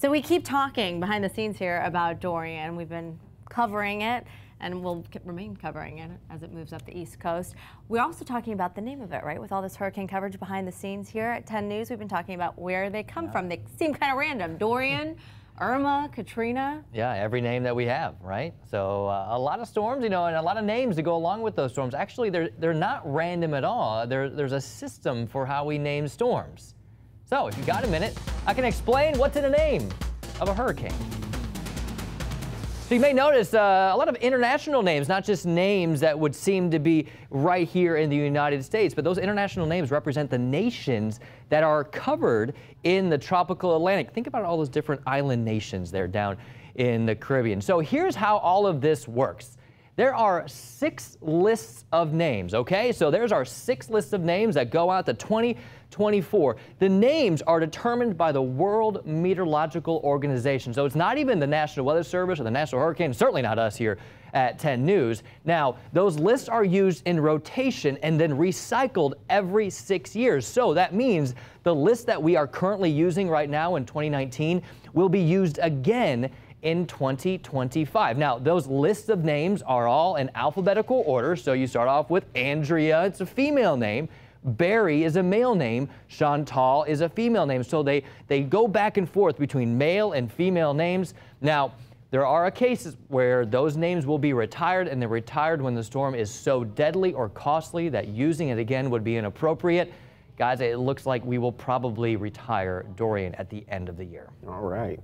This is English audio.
So we keep talking behind the scenes here about Dorian. We've been covering it, and we'll remain covering it as it moves up the East Coast. We're also talking about the name of it, right? With all this hurricane coverage behind the scenes here at 10 News, we've been talking about where they come from. They seem kind of random. Dorian, Irma, Katrina. Yeah, every name that we have, right? So a lot of storms, you know, and a lot of names to go along with those storms. Actually, they're not random at all. There's a system for how we name storms. So if you got a minute, I can explain what's in the name of a hurricane. So you may notice a lot of international names, not just names that would seem to be right here in the United States, but those international names represent the nations that are covered in the tropical Atlantic. Think about all those different island nations there down in the Caribbean. So here's how all of this works. There are 6 lists of names, okay? So there's our 6 lists of names that go out to 2024. The names are determined by the World Meteorological Organization. So it's not even the National Weather Service or the National Hurricane, certainly not us here at 10 News. Now, those lists are used in rotation and then recycled every 6 years. So that means the list that we are currently using right now in 2019 will be used again in 2025. Now, those lists of names are all in alphabetical order. So you start off with Andrea, it's a female name. Barry is a male name. Chantal is a female name. So they go back and forth between male and female names. Now, there are cases where those names will be retired, and they're retired when the storm is so deadly or costly that using it again would be inappropriate. Guys, it looks like we will probably retire Dorian at the end of the year. All right.